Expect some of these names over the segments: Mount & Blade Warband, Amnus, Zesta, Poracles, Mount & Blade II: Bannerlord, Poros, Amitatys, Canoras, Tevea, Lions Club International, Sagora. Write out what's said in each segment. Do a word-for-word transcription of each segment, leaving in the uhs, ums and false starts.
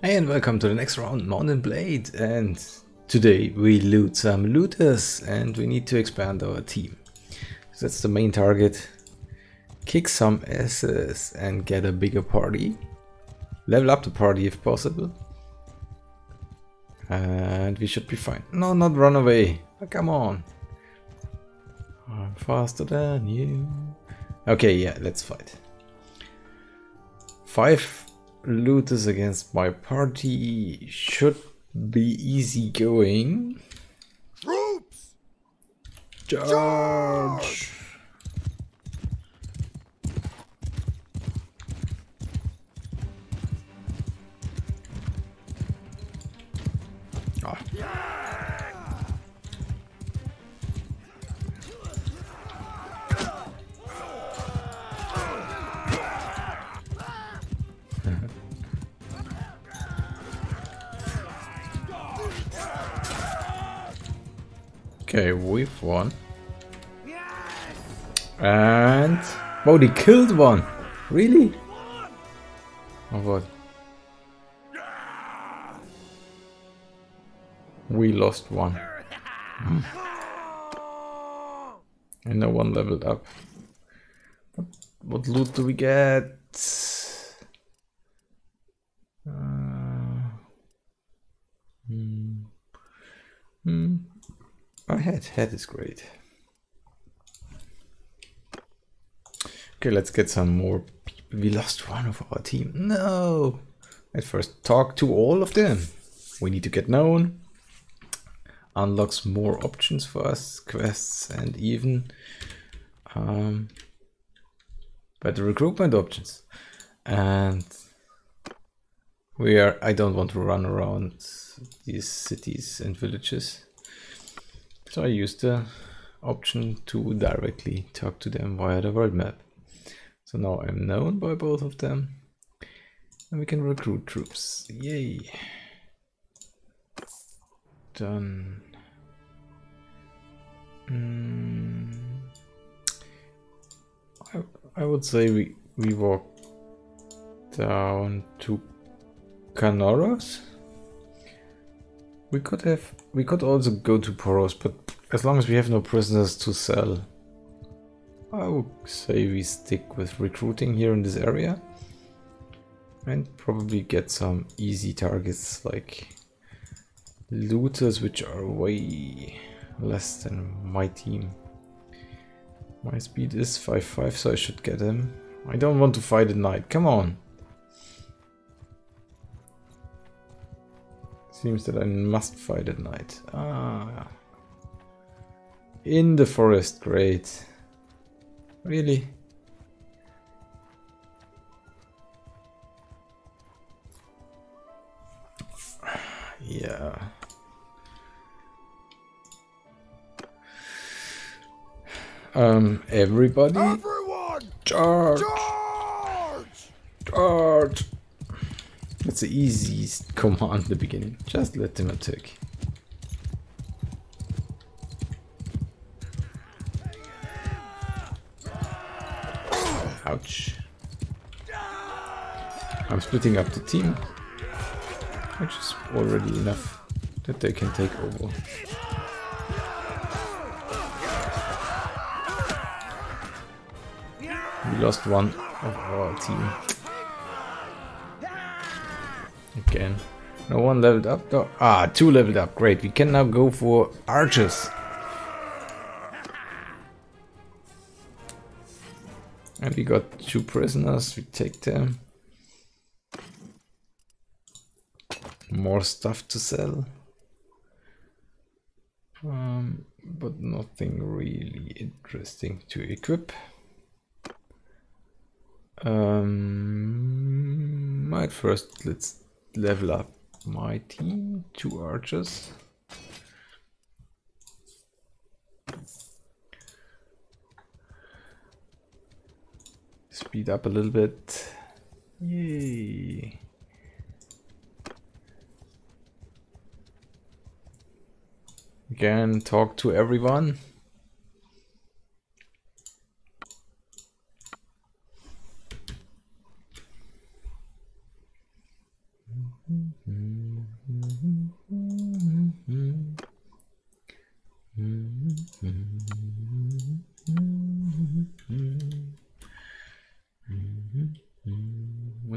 Hey and welcome to the next round, Mountain Blade, and today we loot some looters and we need to expand our team. So that's the main target. Kick some asses and get a bigger party. Level up the party if possible. And we should be fine. No, not run away. Oh, come on. I'm faster than you. Okay, yeah, let's fight. Five looters against my party should be easy going. Troops, charge. charge! Oh. Yeah. Okay, we've won. And... oh, they killed one! Really? Oh god. We lost one. And no one leveled up. What, what loot do we get? Uh, hmm. Hmm. My head, head is great. Okay, let's get some more people. We lost one of our team. No! At first, talk to all of them. We need to get known. Unlocks more options for us, quests and even um, better recruitment options. And we are, I don't want to run around these cities and villages. So I used the option to directly talk to them via the world map. So now I'm known by both of them and we can recruit troops. Yay! Done. Mm. I, I would say we, we walk down to Canoras. We could have, we could also go to Poros, but as long as we have no prisoners to sell, I would say we stick with recruiting here in this area and probably get some easy targets like looters, which are way less than my team. My speed is five five, so I should get him. I don't want to fight at night, come on. Seems that I must fight at night. Ah, in the forest, great. Really? Yeah. Um, everybody? Everyone! Charge! Charge! Charge! That's the easiest command at the beginning. Just let them attack. Ouch. I'm splitting up the team, which is already enough that they can take over. We lost one of our team. Again. No one leveled up though. Ah, two leveled up. Great. We can now go for archers. And we got two prisoners. We take them. More stuff to sell. Um, but nothing really interesting to equip. Um, at first, let's level up my team, two archers. Speed up a little bit. Yay. Again, talk to everyone. Mm-hmm.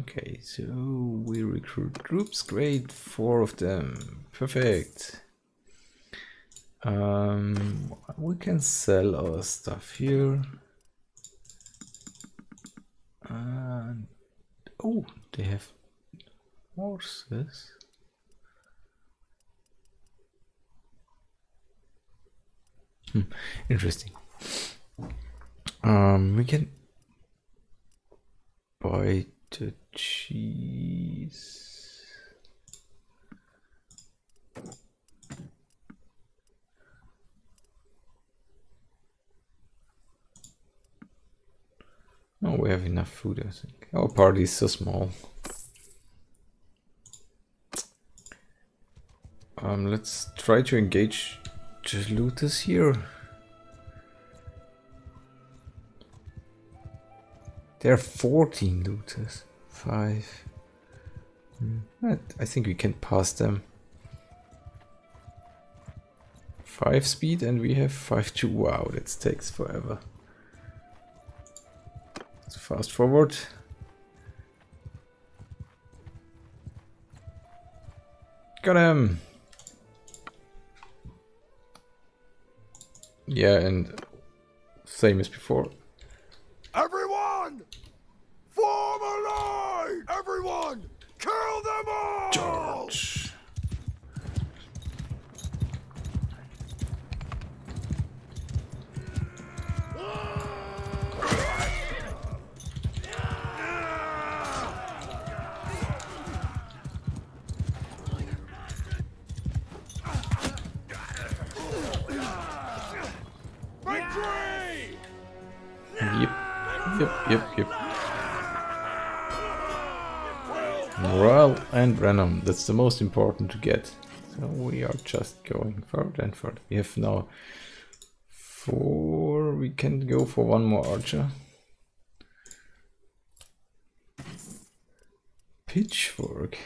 Okay, so we recruit groups. Great, four of them. Perfect. Um, we can sell our stuff here. And oh, they have horses. Hmm, interesting. Um, we can buy the cheese. No, we have enough food, I think. Our party is so small. Um, let's try to engage the looters here. There are fourteen looters. Five. Mm. I think we can pass them. Five speed and we have five two. Wow, that takes forever. Let's fast forward. Got him. Yeah, and same as before. Everyone! Form a line! Everyone! Kill them all! George! Yep, yep. Morale and Venom, that's the most important to get. So we are just going further and further. We have now four, we can go for one more archer. Pitchfork.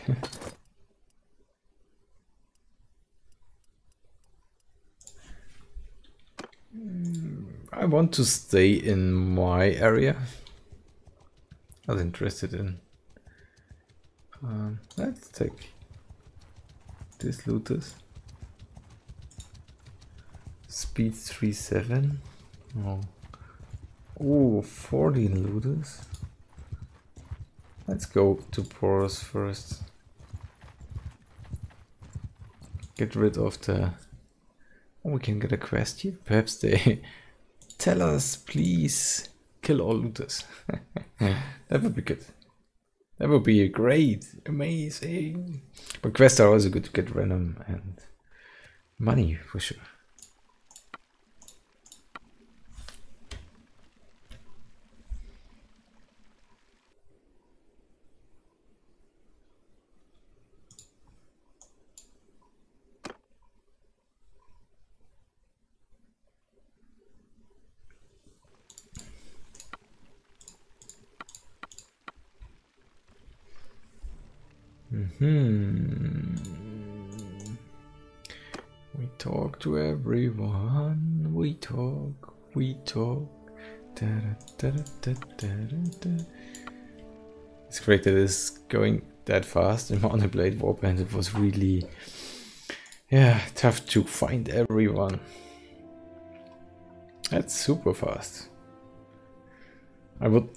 I want to stay in my area. I was interested in. Um, let's take this looters. Speed three seven. Oh. Oh, fourteen looters. Let's go to Poros first. Get rid of the. Oh, we can get a quest here. Perhaps they tell us, please. Kill all looters. That would be good. That would be great, amazing. But quests are also good to get random and money for sure. Hmm. We talk to everyone. We talk. We talk. Da, da, da, da, da, da. It's great that it's going that fast. In Mountain Blade Warband, it was really, yeah, tough to find everyone. That's super fast. I would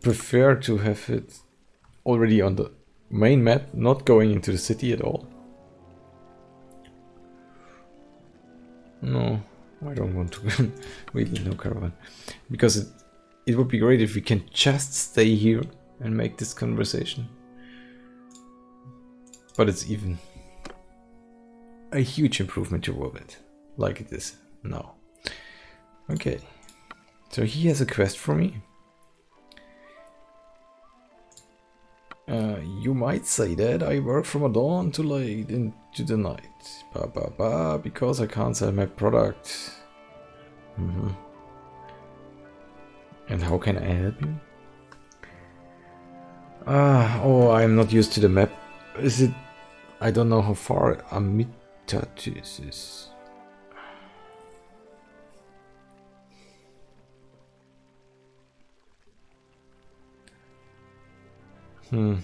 prefer to have it already on the main map, not going into the city at all. No, I don't want to. Really, no caravan. Because it, it would be great if we can just stay here and make this conversation. But it's even a huge improvement to Warband, like it is now. Okay, so he has a quest for me. Uh, you might say that I work from dawn to late into the night, ba ba ba, because I can't sell my product. Mm-hmm. And how can I help you? Ah, oh, I'm not used to the map. Is it? I don't know how far Amitatys is. Hmm.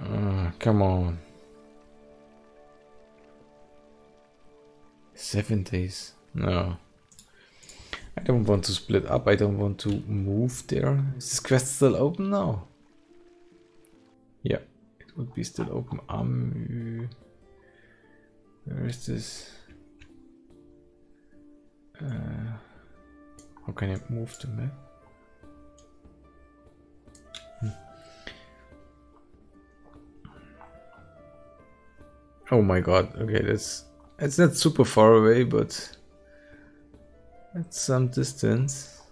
Oh, come on. seventies. No. I don't want to split up. I don't want to move there. Is this quest still open now? Yeah. Would be still open. Um, where is this? Uh, how can I move the map? Hmm. Oh my god! Okay, that's it's not super far away, but at some distance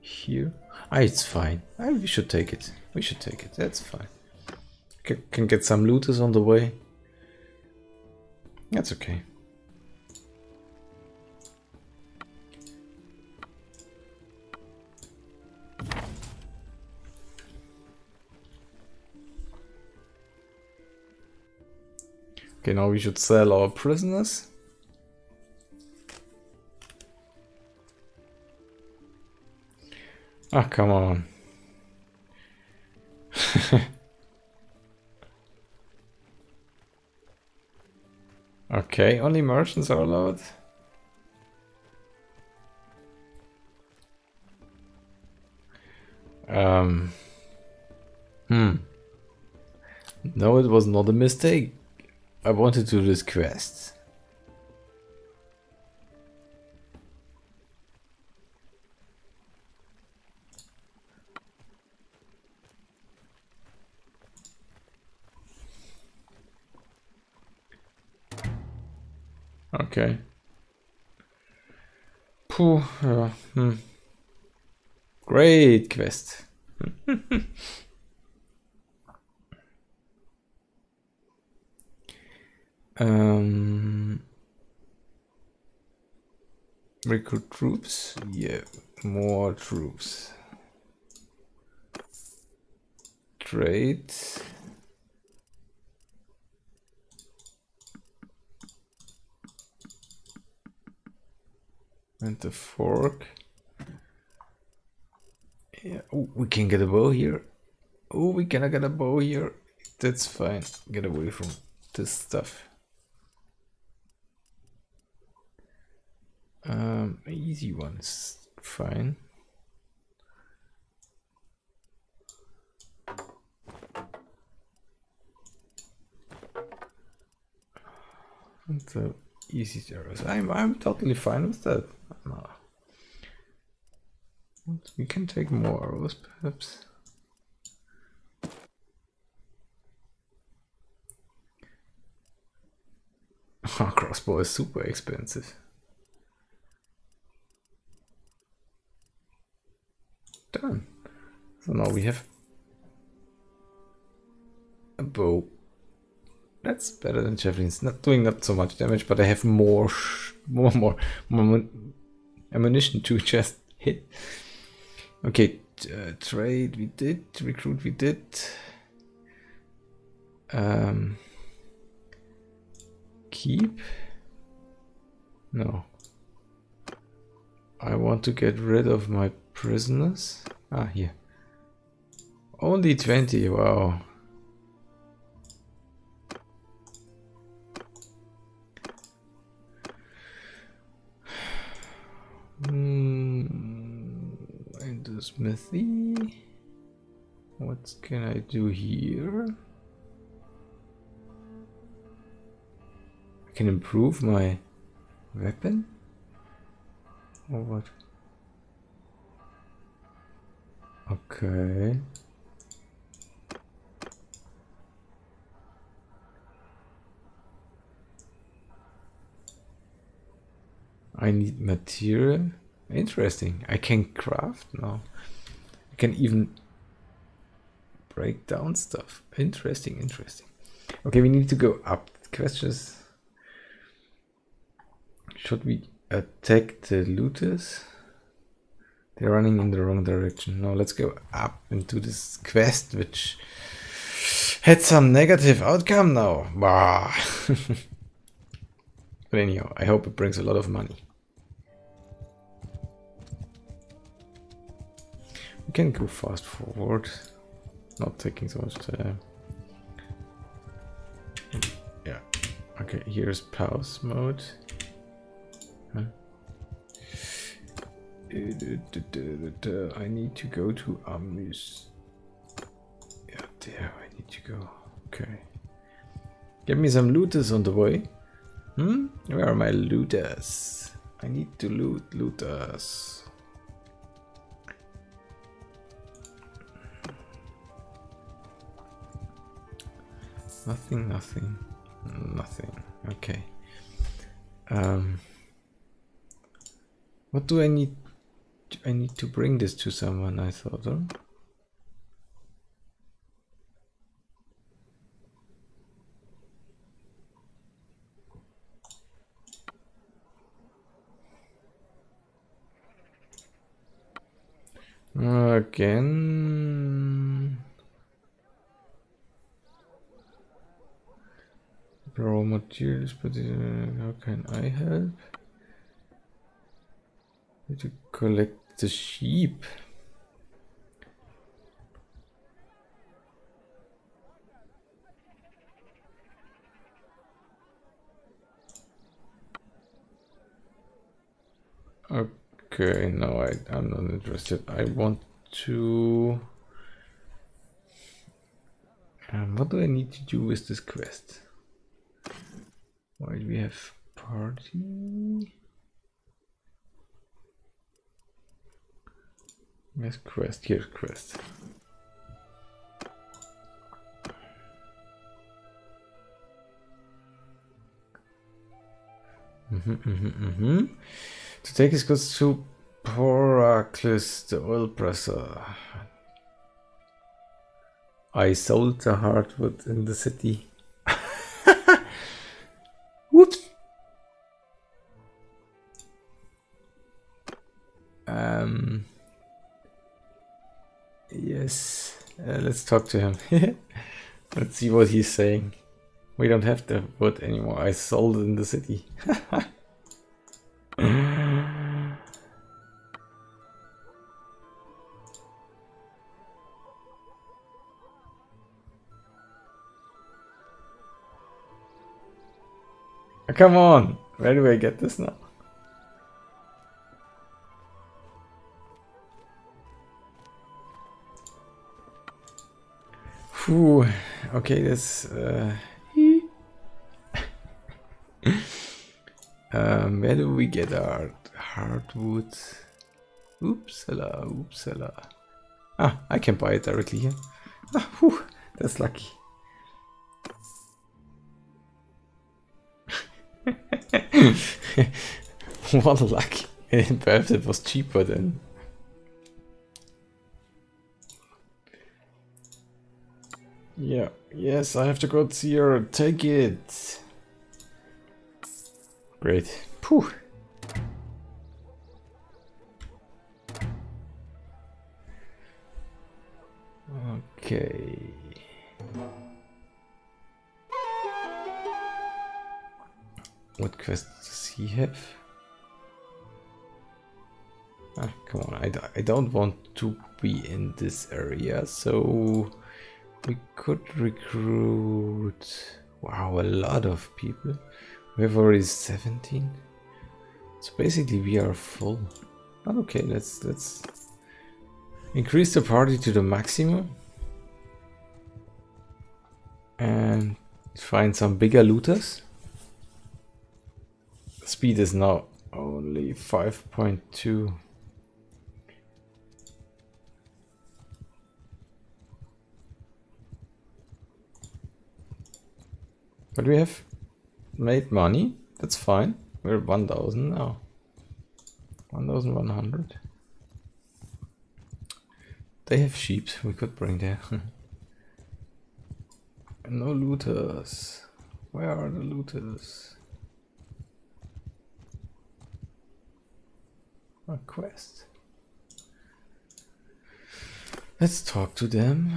here. Ah, it's fine. Ah, we should take it. We should take it. That's fine. C can get some looters on the way. That's okay. Okay, now we should sell our prisoners. Ah, oh, come on. Okay, only merchants are allowed. Um. Hmm. No, it was not a mistake. I wanted to do this quest. Okay. Pooh, uh, hmm. Great quest. um, recruit troops. Yeah, more troops. Trade. And the fork. Yeah. Oh, we can get a bow here. Oh, we cannot get a bow here. That's fine. Get away from this stuff. Um, easy ones. Fine. And the easy zeros. I'm I'm totally fine with that. No. We can take more arrows, perhaps. Oh, crossbow is super expensive. Done. So now we have a bow. That's better than javelins. Not doing not so much damage, but I have more, more, more, more ammunition to just hit. Okay, uh, trade we did, recruit we did. Um, keep. No. I want to get rid of my prisoners. Ah, here. Only twenty. Wow. Hmm, into smithy. What can I do here? I can improve my weapon? Or what? Okay. I need material. Interesting. I can craft now. I can even break down stuff. Interesting, interesting. Okay, we need to go up. The question is, should we attack the looters? They're running in the wrong direction. Now let's go up and do this quest, which had some negative outcome now. Bah. But anyhow, I hope it brings a lot of money. We can go fast forward, not taking so much time. Yeah, okay, here's pause mode. Huh? I need to go to Amnus. Yeah, there I need to go. Okay. Give me some looters on the way. Hmm? Where are my looters? I need to loot looters. Nothing, nothing, nothing. Okay. Um, what do I need? I need to bring this to someone, I thought. Huh? Again, raw materials, but uh, how can I help? I need to collect the sheep. Okay. Okay, no, I, I'm not interested. I want to... Um, what do I need to do with this quest? Why do we have party? Yes, quest, here's quest. Mm-hmm, mm-hmm, mm-hmm. To take his goods to Poracles, the oil presser. I sold the hardwood in the city. Whoops. Um. Yes. Uh, let's talk to him. Let's see what he's saying. We don't have the wood anymore. I sold it in the city. Come on, where do I get this now? Whew. Okay, this. Uh... um, where do we get our hardwood? Oopsala, oopsala. Ah, I can buy it directly here. Ah, whew, that's lucky. What luck. Perhaps it was cheaper then. Yeah, yes, I have to go to your... Take it. Great. Phew. Okay. What quest does he have? Ah, come on, I, I don't want to be in this area, so we could recruit... Wow, a lot of people. We have already seventeen. So basically we are full. Okay, let's, let's increase the party to the maximum. And find some bigger looters. Speed is now only five point two. But we have made money. That's fine. We're one thousand now. one thousand one hundred. They have sheep. We could bring there. No looters. Where are the looters? A quest. Let's talk to them.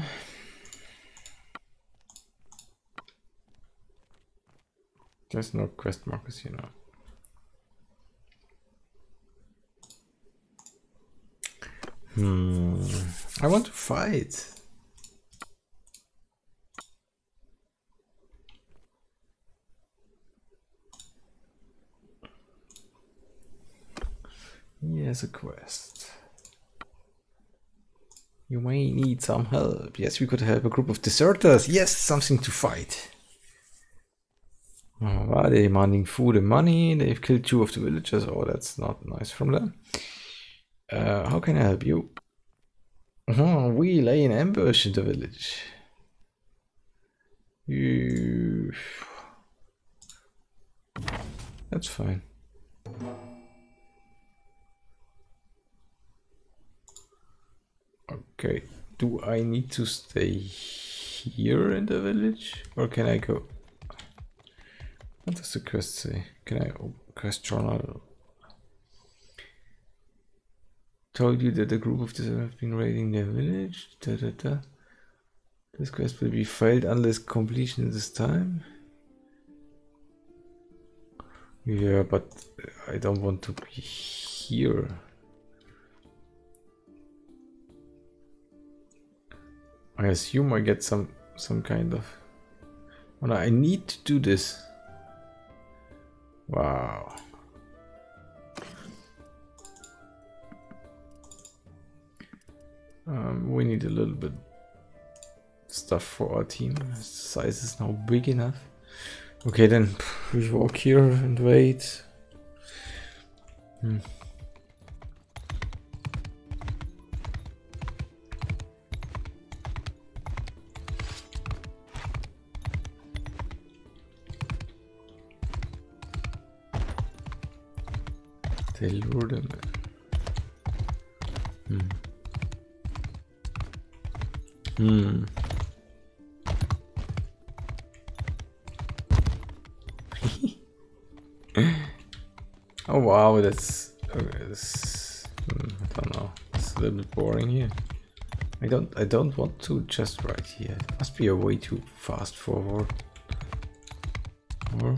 There's no quest markers, you know. Hmm. I want to fight. Here's a quest. You may need some help. Yes, we could help a group of deserters. Yes, something to fight. Oh, well, they're demanding food and money. They've killed two of the villagers. Oh, that's not nice from them. Uh, how can I help you? Oh, we lay an ambush in the village. You... That's fine. Okay, do I need to stay here in the village? Or can I go... What does the quest say? Can I oh, quest journal? Told you that a group of them have been raiding their village. Da, da, da. This quest will be failed unless completion this time. Yeah, but I don't want to be here. I assume I get some some kind of. Oh no, I need to do this. Wow. Um, we need a little bit stuff for our team. The size is now big enough. Okay, then we walk here and wait. Hmm. They lure them. Hmm. Hmm. Oh wow, that's, okay, that's hmm, I don't know. It's a little bit boring here. I don't. I don't want to just right here. It must be a way too fast forward. Or.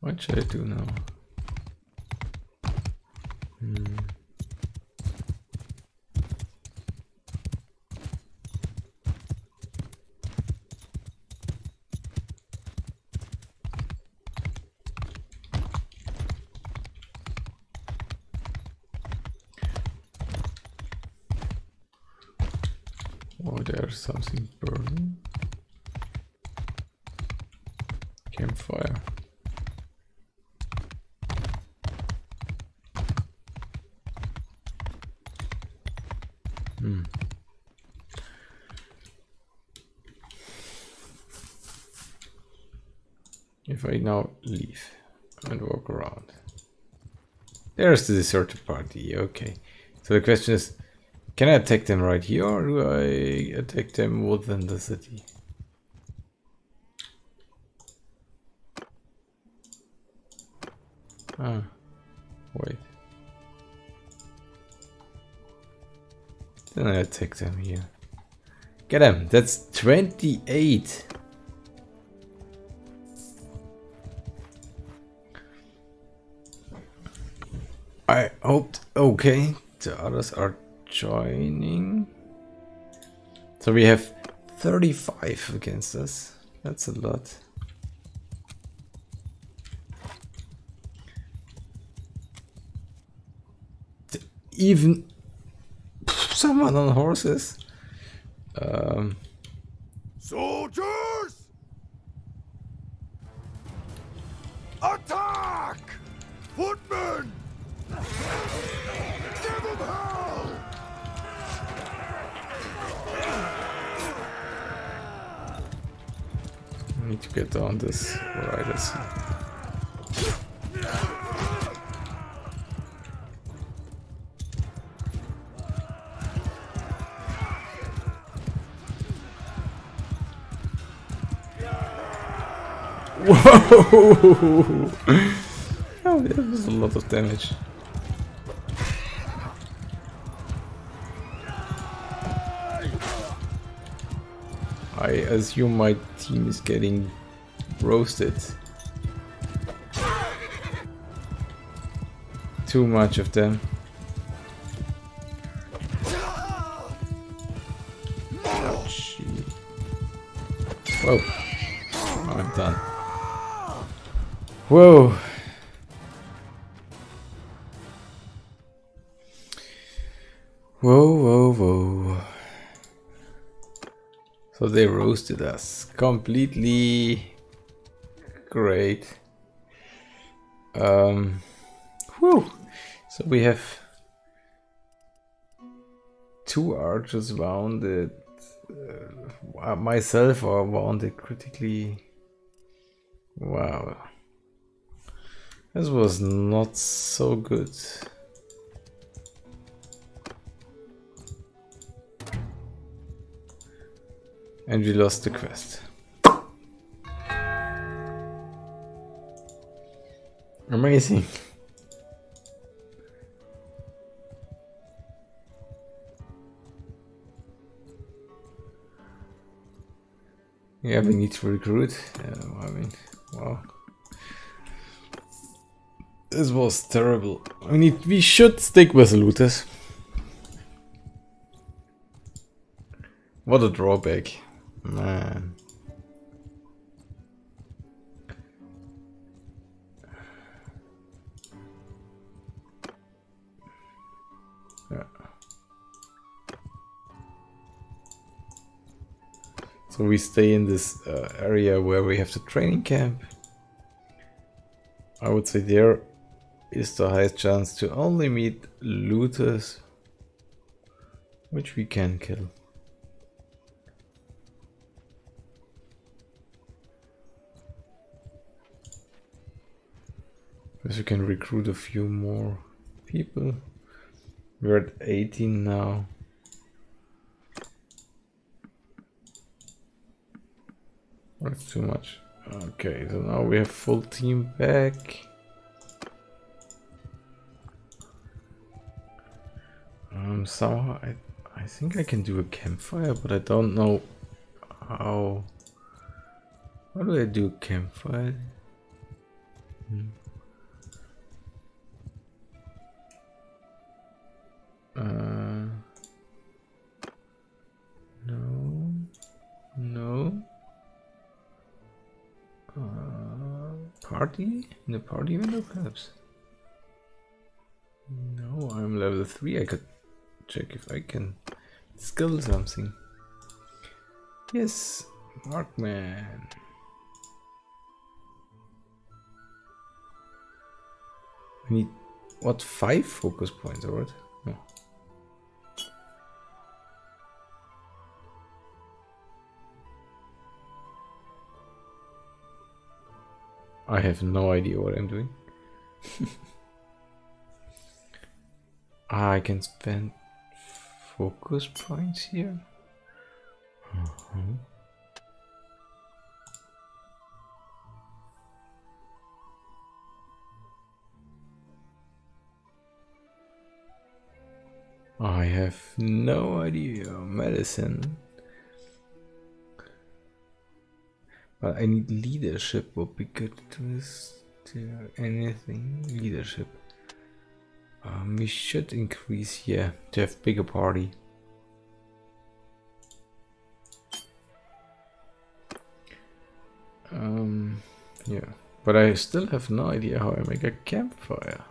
What should I do now? Hmm. Oh, there's something burning. Campfire. Hmm. If I now leave and walk around, there's the deserted party. Okay, so the question is, can I attack them right here, or do I attack them within the city? Ah, wait. Then I attack them here. Get him! That's twenty-eight! I hoped... Okay, the others are joining. So we have thirty-five against us. That's a lot. Even... Someone on horses. Um. Soldiers, attack! Footmen, give them hell! I need to get on this riders. Whoa! Oh, that was a lot of damage. I assume my team is getting roasted. Too much of them. Ouch. Whoa. I'm done. Whoa. Whoa, whoa, whoa. So they roasted us completely. Great. Um, whew. So we have two archers wounded, uh, myself or wounded critically. Wow, this was not so good. And we lost the quest. Amazing. Yeah, we need to recruit. Yeah, I mean, wow. This was terrible. I mean, we should stick with the looters. What a drawback. Man. Yeah. So we stay in this uh, area where we have the training camp. I would say there is the highest chance to only meet looters, which we can kill. Because we can recruit a few more people. We're at eighteen now. That's too much. Okay, so now we have full team back. Um, somehow I, I think I can do a campfire, but I don't know how. How do I do a campfire? Hmm. Uh, no, no, uh, party, in the party window perhaps, no, I'm level three, I could check if I can skill something, yes, Markman. I need, what, five focus points or what? No. I have no idea what I'm doing. I can spend focus points here. Uh-huh. I have no idea. Medicine. But I need leadership, would be good to this, to anything, leadership. Um, we should increase here, yeah, to have bigger party. Um, yeah, but I still have no idea how I make a campfire.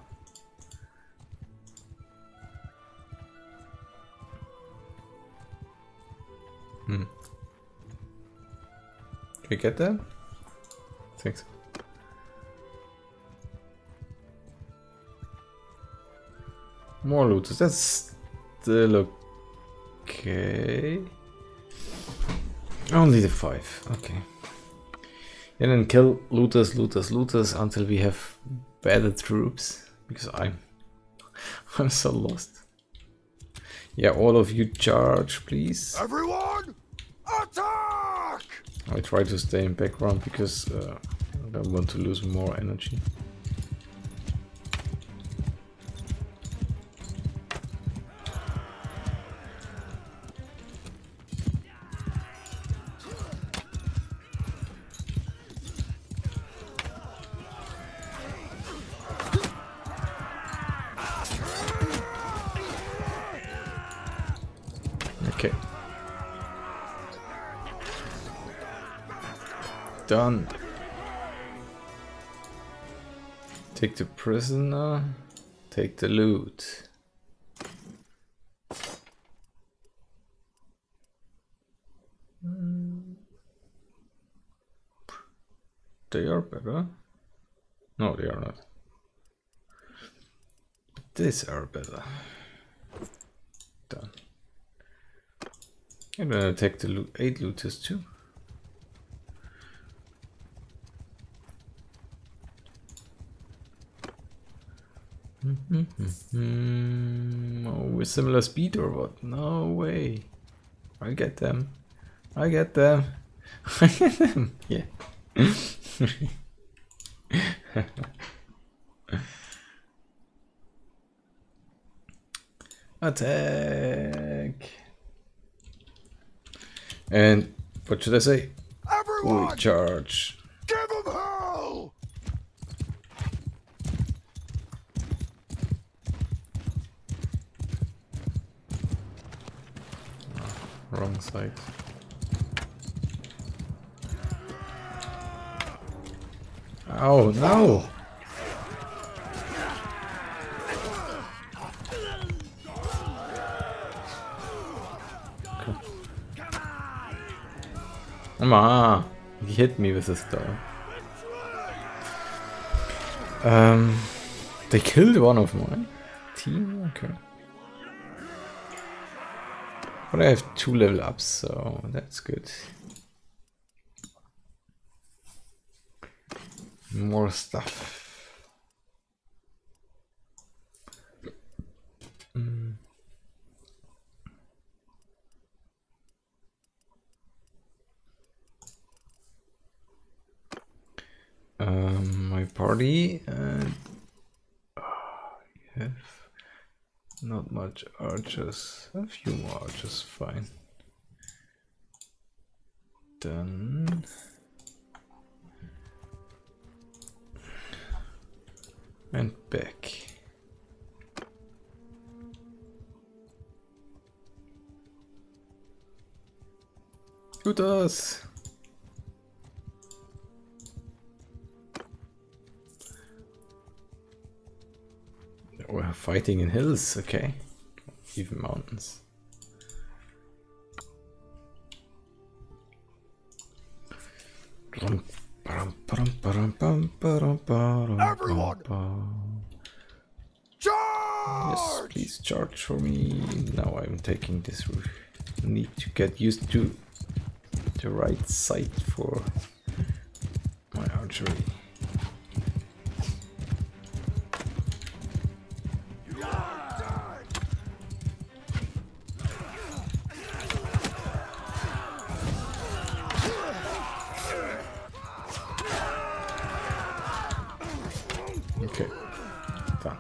Hmm. Can we get that? Thanks. More looters. That's still okay. Only the five. Okay. And then kill looters, looters, looters until we have better troops. Because I'm, I'm so lost. Yeah, all of you charge, please. Everyone, attack! I try to stay in background because uh, And I'm going to lose more energy. Done. Take the prisoner, take the loot. They are better. No, they are not. These are better. Done. I'm gonna take the loot, eight looters too. Mm-hmm. Oh, with similar speed or what? No way. I get them. I get them. I get them. Yeah. Attack. And what should I say? Everyone, we charge. Give them hell. Wrong side. Oh no! Okay. Come on! He hit me with his star. Um, they killed one of my team. Okay. But I have two level ups, so that's good. More stuff. Mm. Um, my party. Uh, oh, you have. Not much archers, a few more archers, fine. Done. And back. Who does? We're fighting in hills, okay. Even mountains. Everyone! Charge! Yes, please charge for me. Now I'm taking this roof. Need to get used to the right side for my archery.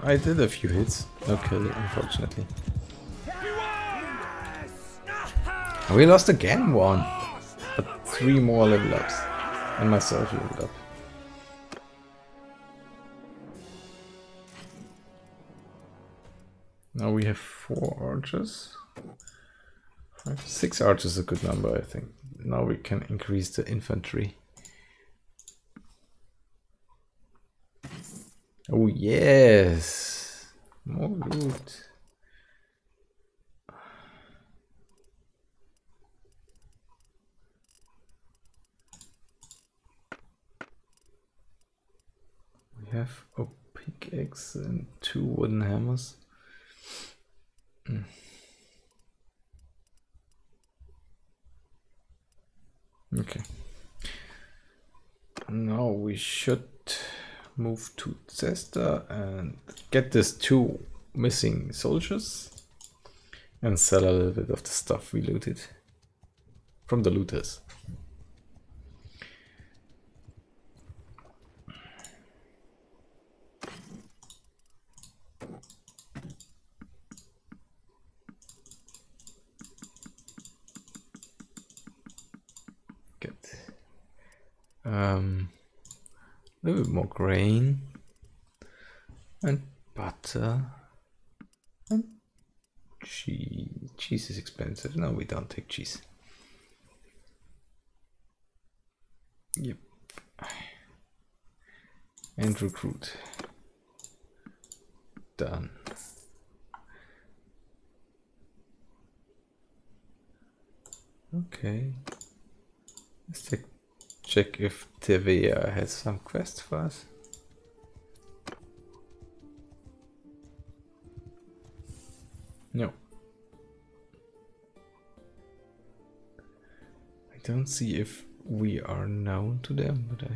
I did a few hits, no kill, unfortunately. We lost again one, but three more level ups, and myself leveled up. Now we have four archers. Five, six archers is a good number, I think. Now we can increase the infantry. Oh yes, more loot. We have a pickaxe and two wooden hammers. Mm. Okay. Now we should move to Zesta and get these two missing soldiers and sell a little bit of the stuff we looted from the looters. good. Um, a little bit more grain and butter and cheese. Cheese is expensive. No, we don't take cheese. Yep. And recruit. Done. Okay. Let's take, check if Tevea has some quest for us. No. I don't see if we are known to them, but I...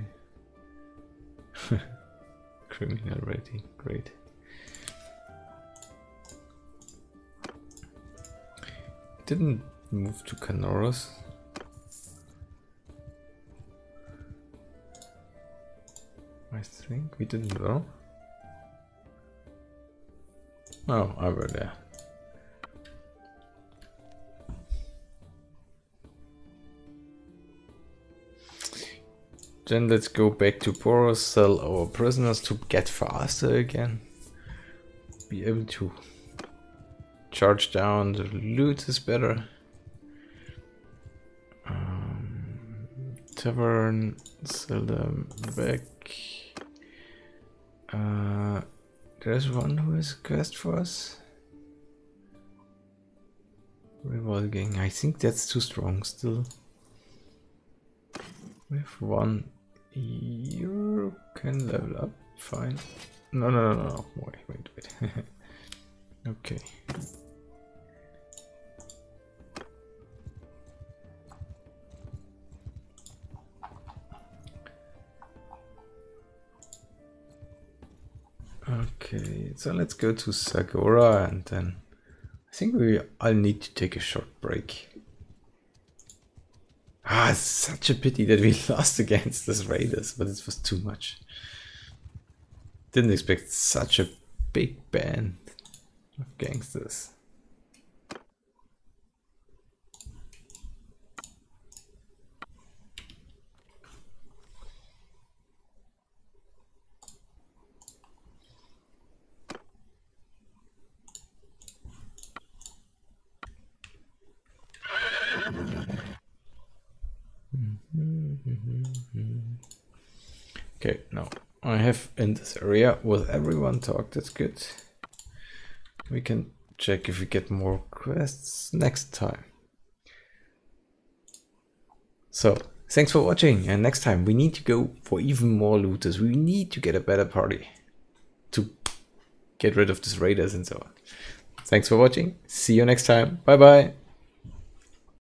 Criminal rating, great. Didn't move to Canoras. I think we didn't go. Oh, I were there. Then let's go back to Poros, sell our prisoners to get faster again. Be able to charge down the loot is better. Um, tavern, sell them back. Uh, there's one who has a quest for us. Revolving, I think that's too strong still. We have one. You can level up, fine. No, no, no, no, wait, wait, wait. Okay. Okay, so let's go to Sagora and then I think we I'll need to take a short break. Ah, it's such a pity that we lost against this Raiders, but it was too much. Didn't expect such a big band of gangsters. Okay, now I have in this area with everyone talk, that's good. We can check if we get more quests next time. So, thanks for watching, and next time we need to go for even more looters. We need to get a better party to get rid of these raiders and so on. Thanks for watching, see you next time, bye bye!